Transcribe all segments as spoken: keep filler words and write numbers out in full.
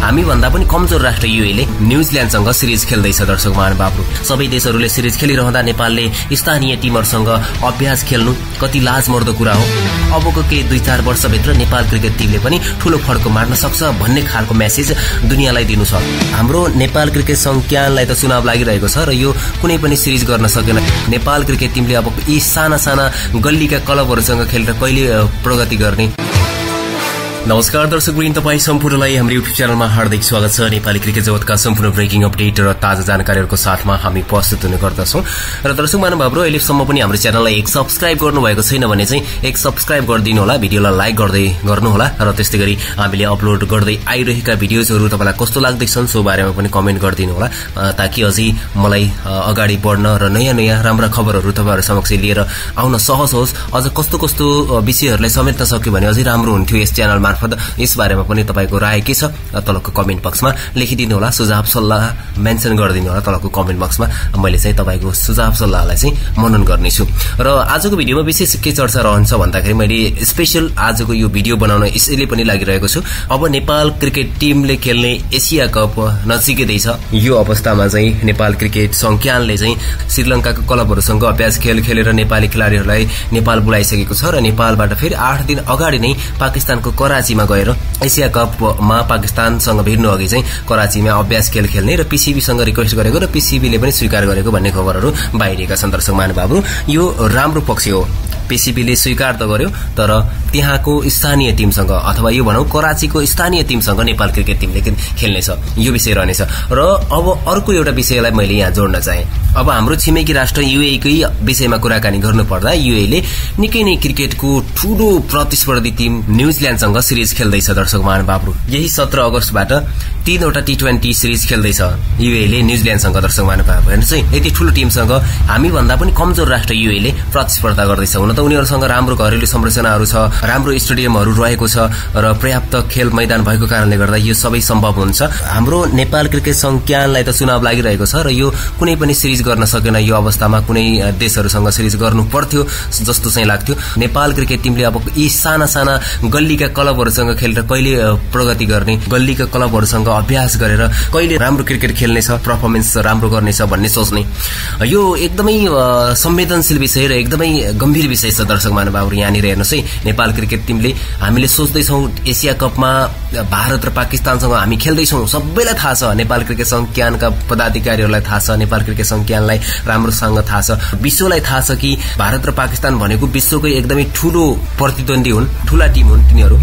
हामी भन्दा पनि कमजोर राष्ट्र युएले न्यूजील्याण्डसँग सिरिज खेल्दैछ। दर्शक महानुभावहरु, सबै देशहरुले सिरिज खेलिरहँदा नेपालले स्थानीय टिमहरुसँग अभ्यास खेल्नु कति लाजमर्दो कुरा हो। अबको केही दुई चार वर्ष भित्र नेपाल क्रिकेट टिमले पनि ठूलो फड्को मार्न सक्छ भन्ने खालको मेसेज दुनियालाई दिनु छ। हाम्रो नेपाल क्रिकेट संज्ञानलाई त चुनाव लागिरहेको छ र यो कुनै पनि सिरिज गर्न सकेन। नेपाल क्रिकेट टिमले अब यी साना साना गल्लीका क्लबहरुसँग खेलेर कहिले प्रगति गर्ने? नमस्कार दर्शक वृन्द, तपाई सम्पूर्णलाई हाम्रो युट्युब च्यानलमा हार्दिक स्वागत छ। नेपाली क्रिकेट जगतका सम्पूर्ण ब्रेकिङ अपडेट र ताजा जानकारीहरुको साथमा हामी उपस्थित हुने गर्दछौं। र दर्शक महानुभावहरु, अहिलेसम्म पनि हाम्रो च्यानललाई एक सब्स्क्राइब गर्नुभएको छैन भने चाहिँ एक सब्स्क्राइब गरिदिनु होला, भिडियोलाई लाइक गर्दै गर्नुहोला र त्यस्तै गरी हामीले अपलोड गर्दै आइरहेका भिडियोजहरु तपाईलाई कस्तो लाग्दैछन् सो बारेमा पनि कमेन्ट गरिदिनु होला, ताकि अझै मलाई अगाडि बढ्न र नयाँ नयाँ राम्रा खबरहरु तपाईहरु समक्ष लिएर आउन सहज होस्। अझ कस्तो कस्तो विषयहरुलाई समेट्न सक्यो भने अझै राम्रो हुन्थ्यो यस च्यानलमा। यस बारेमा पनि तपाईको राय के छ तलको कमेन्ट बक्समा लेखिदिनु होला, सुझाव सल्लाह मेन्सन गरिदिनु होला। तलको कमेन्ट बक्समा मैले चाहिँ तपाईको सुझाव सल्लाहलाई चाहिँ मनन गर्नेछु। र आजको भिडियोमा विशेष के चर्चा रहन्छ भन्दाखेरि मैले स्पेशल आजको यो भिडियो बनाउन यसैले पनि लागिरहेको छु। अब नेपाल क्रिकेट टिमले खेल्ने एशिया कप नजिकै छ। यो अवस्थामा चाहिँ नेपाल क्रिकेट संज्ञानले चाहिँ श्रीलंकाको क्लबहरुसँग अभ्यास खेल खेलेर नेपाली खेलाडीहरूलाई नेपाल बोलाइसकेको छ र नेपालबाट फेरि आठ दिन अगाडि नै पाकिस्तानको कराचीमा गएर एशिया कपमा पाकिस्तानसँग भिड्नु अघि चाहिँ कराचीमा अभ्यास खेल खेल्ने र पीसीबीसँग रिक्वेस्ट गरेको र पीसीबीले पनि स्वीकार गरेको भन्ने खबरहरू बाहिरिएका छन्। दर्शक महानुभावहरु, यो राम्रो पक्ष हो। पीसीबीले स्वीकार त गर्यो, तर त्यहाँको स्थानीय टिमसँग अथवा यो भनौं कराचीको स्थानीय टिमसँग नेपाल क्रिकेट टिमले खेल्नेछ, यो विषय रहनेछ। र अब अर्को एउटा विषयलाई मैले यहाँ जोड्न चाहे। अब हाम्रो छिमेकी राष्ट्र युएईकै विषयमा कुराकानी गर्नुपर्दा युएईले निकै नै क्रिकेटको ठूलो प्रतिस्पर्धी टिम न्यूजील्याण्डसँग सिरिज खेल्दैछ। दर्शक महानुभावहरु, यही सत्रह अगस्तबाट तीनवटा टी ट्वेंटी सिरिज खेल्दैछ युएईले न्यूजील्याण्डसँग। दर्शक महानुभावहरु, हेर्नुस् है, यति ठूलो टिमसँग हामी भन्दा पनि कमजोर राष्ट्र युएईले प्रतिस्पर्धा गर्दैछ। हुन त उनीहरुसँग राम्रो घरेलु संरचनाहरु छ, राम्रो स्टेडियमहरु रहेको छ र पर्याप्त खेल मैदान भएको कारणले गर्दा यो सबै सम्भव हुन्छ। हाम्रो नेपाल क्रिकेट संज्ञानलाई त चुनाव लागिरहेको छ र यो कुनै पनि सिरिज गर्न सकेन। यो अवस्थामा कुनै देशहरुसँग सिरिज गर्नु पर्थ्यो जस्तो चाहिँ लाग्थ्यो। नेपाल क्रिकेट टिमले अब यी साना साना गल्लीका क्लबहरुसँग खेलेर कहिले प्रगति गर्ने? गल्लीका क्लबहरुसँग अभ्यास गरेर कहिले राम्रो क्रिकेट खेल्नेछ, पर्फर्मेन्स राम्रो गर्नेछ भन्ने सोच्ने, यो एकदमै संवेदनशील विषय र एकदमै गम्भीर विषय छ। दर्शक महानुभावहरु, यहाँनिर हेर्नुस् है, नेपाल क्रिकेट टिमले हामीले सोच्दैछौं एशिया कपमा भारत र पाकिस्तानसँग हामी खेल्दैछौं, सबैलाई थाहा छ, नेपाल क्रिकेट संज्ञानका पदाधिकारीहरूलाई थाहा छ, नेपाल क्रिकेट संज्ञानलाई राम्रोसँग थाहा छ, विश्वलाई थाहा छ कि भारत र पाकिस्तान भनेको विश्वकै एकदमै ठूलो प्रतिद्वन्दी हुन्, ठूला टिम हुन् तिनीहरू।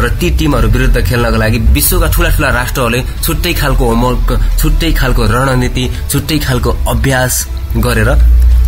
र ती टिमहरु विरुद्ध खेल्नको लागि विश्वका ठूला ठूला राष्ट्रहरूले छुट्टै खालको होमवर्क, छुट्टै खालको रणनीति, छुट्टै खालको अभ्यास गरेर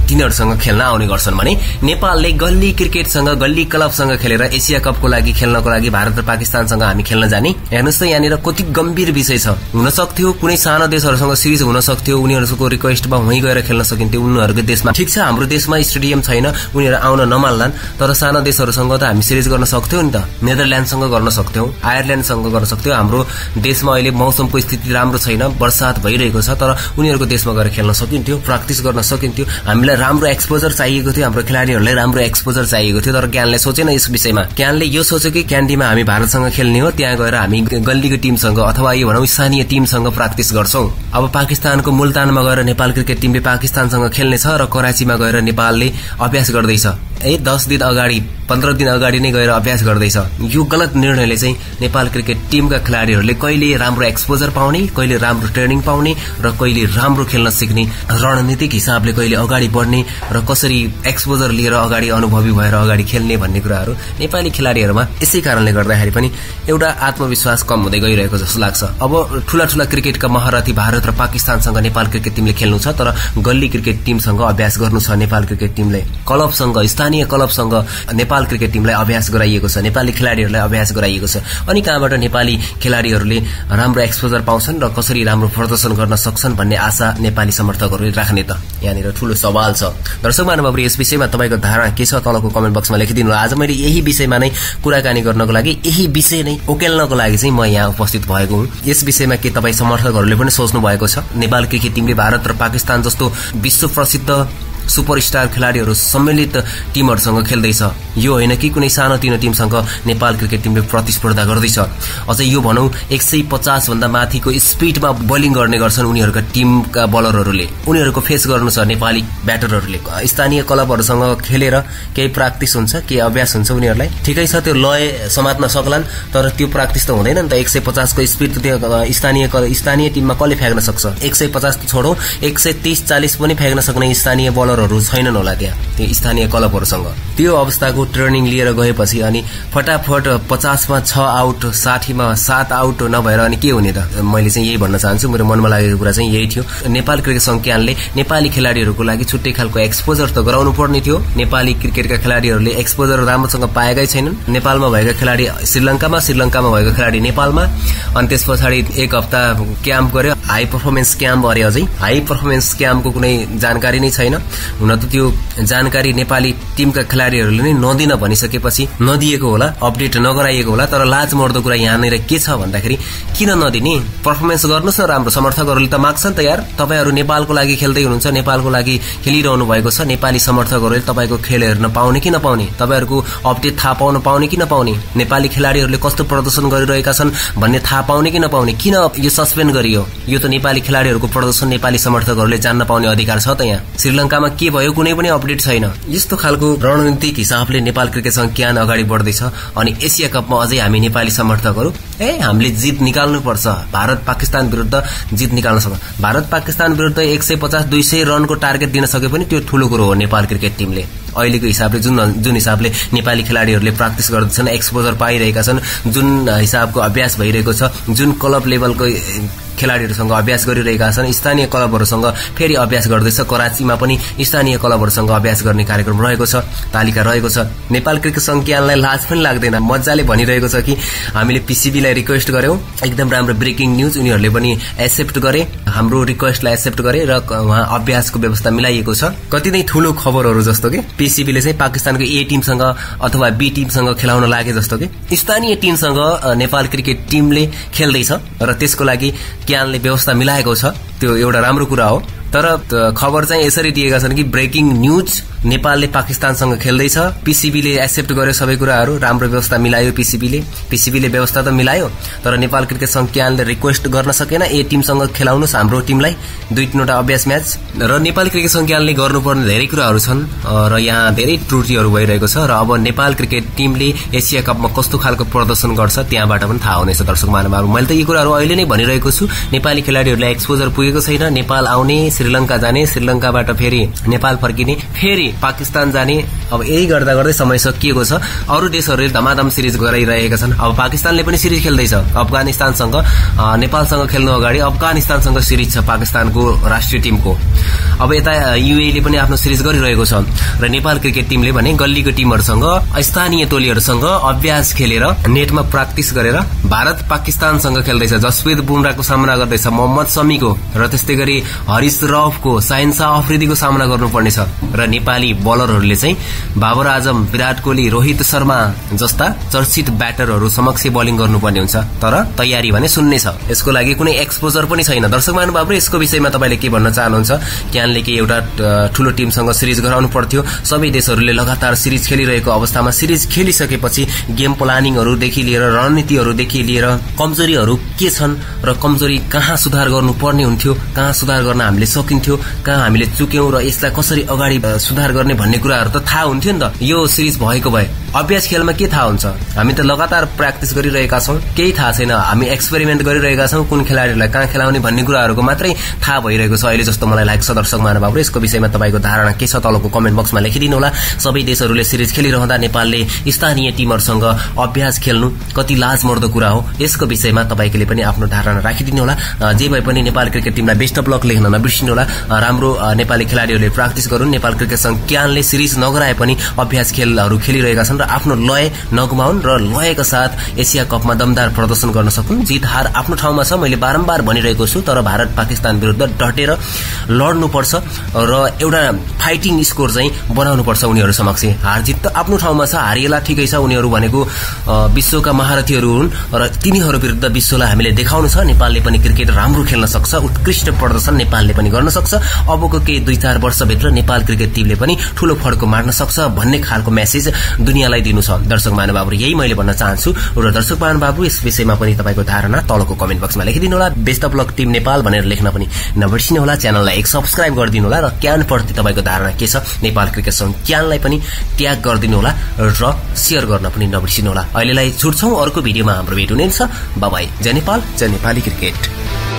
तिनीहरुसँग खेल्न आउने गर्छन् भने नेपालले गल्ली क्रिकेटसँग, गल्ली क्लबसँग खेलेर एशिया कपको लागि खेल्नको लागि भारत र पाकिस्तानसँग हामी खेल्न जाने? हेर्नुस् त, यहाँनिर कति गम्भीर विषय छ। हुन सक्थ्यो कुनै सानो देशहरुसँग सिरिज हुन सक्थ्यो, उनीहरुको रिक्वेस्टमा वही गएर खेल्न सकिन्थ्यो उनीहरुको देशमा। ठिक छ, हाम्रो देशमा स्टेडियम छैन, उनीहरु आउन नमाल्लान्, तर सानो देशहरुसँग त हामी सिरिज गर्न सक्थ्यौ नि त। नेदरल्याण्डसँग गर्न सक्थ्यौ, आयरल्याण्डसँग गर्न सक्थ्यौ। हाम्रो देशमा अहिले मौसमको स्थिति राम्रो छैन, बर्सात भइरहेको छ, तर उनीहरुको देशमा गएर खेल्न सकिन्थ्यो, प्र्याक्टिस गर्न सकिन्थ्यो। हामीले राम्रो एक्सपोजर चाहिएको थियो, हाम्रो खेलाडीहरूलाई राम्रो एक्सपोजर चाहिएको थियो, तर ज्ञानले सोचेन यस विषयमा। ज्ञानले यो सोच्यो कि क्यान्डीमा हामी भारतसँग खेल्ने हो, त्यहाँ गएर हामी गल्लीको टिमसँग अथवा यो भनौं स्थानीय टिमसँग प्र्याक्टिस गर्छौं। अब पाकिस्तानको मुल्तानमा गएर नेपाल क्रिकेट टिमले पाकिस्तानसँग खेल्नेछ र कराचीमा गएर नेपालले अभ्यास गर्दैछ, ए दस दिन अगाडि पन्ध्र दिन अगाडि नै गएर अभ्यास गर्दैछ। यो गलत निर्णयले चाहिँ नेपाल क्रिकेट टिमका खेलाडीहरूले कहिले राम्रो एक्सपोजर पाउने, कहिले राम्रो ट्रेनिङ पाउने र कहिले राम्रो खेल्न सिक्ने, रणनीतिक हिसाबले कहिले अगाडि बढ्ने र कसरी एक्सपोजर लिएर अगाडि अनुभवी भएर अगाडि खेल्ने भन्ने कुराहरू नेपाली खेलाडीहरूमा यसै कारणले गर्दाखेरि पनि एउटा आत्मविश्वास कम हुँदै गइरहेको जस्तो लाग्छ। अब ठूला ठूला क्रिकेटका महारथी भारत र पाकिस्तानसँग नेपाल क्रिकेट टिमले खेल्नु छ, तर गल्ली क्रिकेट टिमसँग अभ्यास गर्नु छ नेपाल क्रिकेट टिमले। क्लबसँग, स्थानीय क्लबसँग नेपाल क्रिकेट टिमलाई अभ्यास गराइएको छ, नेपाली खेलाडीहरूलाई अभ्यास गराइएको छ, अनि कहाँबाट नेपाली खेलाडीहरूले राम्रो एक्सपोजर पाउँछन् र कसरी राम्रो प्रदर्शन गर्न सक्छन् भन्ने आशा नेपाली समर्थकहरूले राख्ने त यहाँनिर ठूलो सवाल छ। दर्शक महानुभावहरु, यस विषयमा तपाईको धारणा के छ तलको कमेन्ट बक्समा लेखिदिनु होला। आज मैले यही विषयमा नै कुराकानी गर्नको लागि, यही विषय नै ओकेल्नको लागि चाहिँ म यहाँ उपस्थित भएको हुँ। यस विषयमा के तपाईं समर्थकहरूले पनि सोच्नु भएको छ? नेपाल क्रिकेट टिमले भारत र पाकिस्तान जस्तो विश्व प्रसिद्ध सुपरस्टार खेलाडीहरू सम्मिलित टिमहरूसँग खेल्दैछ। यो होइन कि कुनै सानोतिनो टिमसँग नेपाल क्रिकेट टिमले प्रतिस्पर्धा गर्दैछ। अझै यो भनौं एक सय पचास भन्दा माथिको स्पिडमा बलिङ गर्ने गर्छन् उनीहरुका टिमका बलरहरूले। उनीहरुको फेस गर्नु छ नेपाली ब्याटरहरूले। स्थानीय क्लबहरूसँग खेलेर केही प्र्याक्टिस हुन्छ, केही अभ्यास हुन्छ उनीहरुलाई। ठिकै छ त्यो लय समात्न सक्लान, तर त्यो प्र्याक्टिस त हुँदैन नि त। एक सय पचास को स्पिड त्यो स्थानीय स्थानीय टिममा कसले फ्याक्न सक्छ? एक सय पचास त छोडौ एक सय तीस चालीस पनि फ्याक्न सक्ने स्थानीय बलरहरू छैनन् होला त्यहाँ त्यो स्थानीय क्लबहरूसँग। त्यो अवस्थाको ट्रेनिङ लिएर गएपछि अनि फटाफट पचास मा छ आउट, साठी मा सात आउट नभएर अनि के हुने त? मैले चाहिँ यही भन्न चाहन्छु, मेरो मनमा लागेको कुरा चाहिँ यही थियो। नेपाल क्रिकेट संज्ञानले नेपाली खेलाडीहरूको लागि छुट्टै खालको एक्सपोजर त गराउनु पर्ने थियो। नेपाली क्रिकेटका खेलाडीहरूले एक्सपोजर राम्रोसँग पाएकै छैनन्। नेपालमा भएका खेलाडी श्रीलंकामा, श्रीलंकामा भएका खेलाडी नेपालमा, अनि त्यसपछि एक हप्ता क्याम्प गर्यो, हाई पर्फर्मेन्स क्याम्प गरे। अझै हाई पर्फर्मेन्स क्याम्पको कुनै जानकारी नै छैन। हुन त त्यो जानकारी नेपाली टिमका खेलाडीहरूले नै नदिन भनिसकेपछि नदिएको होला, अपडेट नगराइएको होला। तर लाज मर्दो कुरा यहाँनिर के छ भन्दाखेरि किन नदिने? पर्फर्मेन्स गर्नुस् न राम्रो, समर्थकहरूले त माग्छन् त यार। तपाईहरू नेपालको लागि खेल्दै हुनुहुन्छ, नेपालको लागि खेलिरहनु भएको छ, नेपाली समर्थकहरूले तपाईको खेल हेर्न पाउने कि नपाउने, तपाईहरूको अपडेट थाहा पाउन पाउने कि नपाउने, नेपाली खेलाडीहरूले कस्तो प्रदर्शन गरिरहेका छन् भन्ने थाहा पाउने कि नपाउने? किन यो सस्पेन्ड गरियो? यो त नेपाली खेलाडीहरूको प्रदर्शन नेपाली समर्थकहरूले जान्न पाउने अधिकार छ त यहाँ। श्रीलंकामा के भयो कुनै पनि अपडेट छैन। यस्तो खालको रणनीतिक हिसाबले नेपाल क्रिकेट संज्ञान अगाडि बढ्दैछ। अनि एशिया कपमा अझै हामी नेपाली समर्थकहरू ए हामीले जित निकाल्नुपर्छ, भारत पाकिस्तान विरुद्ध जित निकाल्न सक्छ। भारत पाकिस्तान विरुद्ध एक सय पचास दुई सय रनको टार्गेट दिन सके पनि त्यो ठूलो कुरो हो नेपाल क्रिकेट टिमले। अहिलेको हिसाबले जुन जुन हिसाबले नेपाली खेलाडीहरूले प्र्याक्टिस गर्दैछन्, एक्सपोजर पाइरहेका छन्, जुन हिसाबको अभ्यास भइरहेको छ, जुन क्लब लेभलको खेलाडीहरूसँग अभ्यास गरिरहेका छन्, स्थानीय क्लबहरूसँग फेरि अभ्यास गर्दैछ। कराचीमा पनि स्थानीय क्लबहरूसँग अभ्यास गर्ने कार्यक्रम रहेको छ, तालिका रहेको छ। नेपाल क्रिकेट संज्ञानलाई लाज पनि लाग्दैन, मजाले भनिरहेको छ कि हामीले पीसीबीलाई रिक्वेस्ट गर्यौं। एकदम राम्रो ब्रेकिङ न्यूज, उनीहरूले पनि एक्सेप्ट गरे, हाम्रो रिक्वेस्टलाई एक्सेप्ट गरे र वहाँ अभ्यासको व्यवस्था मिलाइएको छ। कति नै ठूलो खबरहरू जस्तो कि पीसीबीले चाहिँ पाकिस्तानको ए टिमसँग अथवा बी टिमसँग खेलाउन लागे जस्तो कि स्थानीय टिमसँग नेपाल क्रिकेट टिमले खेल्दैछ र त्यसको लागि ज्ञानले व्यवस्था मिलाएको छ। त्यो एउटा राम्रो कुरा हो। तर खबर चाहिँ यसरी दिएका छन् कि ब्रेकिङ न्यूज, नेपालले पाकिस्तानसँग खेल्दैछ, पीसीबीले एक्सेप्ट गर्यो सबै कुराहरू, राम्रो व्यवस्था मिलायो। पीसीबीले पीसीबीले व्यवस्था त मिलायो, तर नेपाल क्रिकेट संज्ञानले रिक्वेस्ट गर्न सकेन ए टिमसँग खेलाउनुस् हाम्रो टिमलाई दुई तीनवटा अभ्यास म्याच। र नेपाल क्रिकेट संज्ञानले गर्नुपर्ने धेरै कुराहरू छन् र यहाँ धेरै त्रुटिहरू भइरहेको छ। र अब नेपाल क्रिकेट टिमले एशिया कपमा कस्तो खालको प्रदर्शन गर्छ त्यहाँबाट पनि थाहा हुनेछ। दर्शक महानुभावहरू, मैले त यी कुराहरू अहिले नै भनिरहेको छु। नेपाली खेलाडीहरूलाई एक्सपोजर पुगेको छैन। नेपाल आउने, श्रीलंका जाने, श्रीलंकाबाट फेरि नेपाल फर्किने, फेरि पाकिस्तान जाने। अब यही गर्दा गर्दै समय सकिएको छ। अरू देशहरूले धमाधम सिरिज गराइरहेका छन्। अब पाकिस्तानले पनि सिरिज खेल्दैछ अफगानिस्तानसँग। नेपालसँग खेल्नु अगाडि अफगानिस्तानसँग सिरिज छ पाकिस्तानको राष्ट्रिय टिमको। अब यता युएईले पनि आफ्नो सिरिज गरिरहेको छ। र नेपाल क्रिकेट टिमले भने गल्लीको टिमहरूसँग, स्थानीय टोलीहरूसँग अभ्यास खेलेर, नेटमा प्र्याक्टिस गरेर भारत पाकिस्तानसँग खेल्दैछ। जसप्रीत बुमराहको सामना गर्दैछ मोहम्मद शमीको, र त्यस्तै गरी हरिश रफको, साइन शाह अफ्रिदीको सामना गर्नुपर्नेछ। र नेपाली बलरहरूले चाहिँ बाबर आजम, विराट कोहली, रोहित शर्मा जस्ता चर्चित ब्याटरहरू समक्ष बलिङ गर्नुपर्ने हुन्छ। तर तयारी भने शून्य छ, यसको लागि कुनै एक्सपोजर पनि छैन। दर्शक महानुभावहरू, यसको विषयमा तपाईँले के भन्न चाहनुहुन्छ? क्यानले के एउटा ठूलो टिमसँग सिरिज गराउनु पर्थ्यो। सबै देशहरूले लगातार सिरिज खेलिरहेको अवस्थामा सिरिज खेलिसकेपछि गेम प्लानिङहरूदेखि लिएर रणनीतिहरूदेखि लिएर कमजोरीहरू के छन् र कमजोरी कहाँ सुधार गर्नुपर्ने हुन्थ्यो, कहाँ सुधार गर्न हामीले सकिन्थ्यो, कहाँ हामीले चुक्यौं र यसलाई कसरी अगाडि सुधार गर्ने भन्ने कुराहरू त थाहा हुन्थ्यो नि त। यो सिरिज भएको भए अभ्यास खेलमा के थाहा हुन्छ? हामी त लगातार प्र्याक्टिस गरिरहेका छौं, केही थाहा छैन। हामी एक्सपेरिमेन्ट गरिरहेका छौं, कुन खेलाडीहरूलाई कहाँ खेलाउने भन्ने कुराहरूको मात्रै थाहा भइरहेको छ अहिले जस्तो मलाई लाग्छ। दर्शक महानुभावहरू, यसको विषयमा तपाईँको धारणा के छ तलको कमेन्ट बक्समा लेखिदिनु होला। सबै देशहरूले सिरिज खेलिरहँदा नेपालले स्थानीय टिमहरूसँग अभ्यास खेल्नु कति लाजमर्दो कुरा हो, यसको विषयमा तपाईँले पनि आफ्नो धारणा राखिदिनु होला। जे भए पनि नेपाल क्रिकेट टिमलाई बेस्ट अफ लक लेख्न नबिर्सिनु होला। राम्रो नेपाली खेलाडीहरूले प्र्याक्टिस गरून्। नेपाल क्रिकेट संज्ञानले सिरिज नगराए पनि अभ्यास खेलहरू खेलिरहेका छन्। र आफ्नो लय नगुमाउन र लयका साथ एशिया कपमा दमदार प्रदर्शन गर्न सकुन्। जीत हार आफ्नो ठाउँमा छ, मैले बारम्बार भनिरहेको छु, तर भारत पाकिस्तान विरुद्ध डटेर लड्नुपर्छ र एउटा फाइटिङ स्कोर चाहिँ बनाउनुपर्छ उनीहरु समक्ष। हार जीत त आफ्नो ठाउँमा छ, हारिएला ठिकै छ, उनीहरु भनेको विश्वका महारथीहरु हुन् र तिनीहरु विरुद्ध विश्वलाई हामीले देखाउनु छ। नेपालले पनि क्रिकेट राम्रो खेल्न सक्छ, उत्कृष्ट प्रदर्शन नेपालले पनि गर्न सक्छ। अबको केही दुई चार वर्षभित्र नेपाल क्रिकेट टिमले पनि ठूलो फड्को मार्न सक्छ भन्ने खालको म्यासेज दुनियाँलाई दिनु छ। दर्शक महानुभावहरु, यही मैले भन्न चाहन्छु र दर्शक महानुभावहरु, यस विषयमा पनि तपाईको धारणा तलको कमेन्ट बक्समा लेखिदिनु होला। Best of luck team Nepal भनेर लेख्न पनि नबिर्सिनु होला। च्यानललाई एक सब्स्क्राइब गरिदिनु होला र क्यान प्रति तपाईको धारणा के छ नेपाल क्रिकेट सङ्घ क्यानलाई पनि ट्याग गरिदिनु होला र शेयर गर्न पनि नबिर्सिनु होला। अहिलेलाई छुट्छौं, अर्को भिडियोमा हाम्रो भेट हुनेछ। Bye bye. जय नेपाल, जय नेपाली क्रिकेट।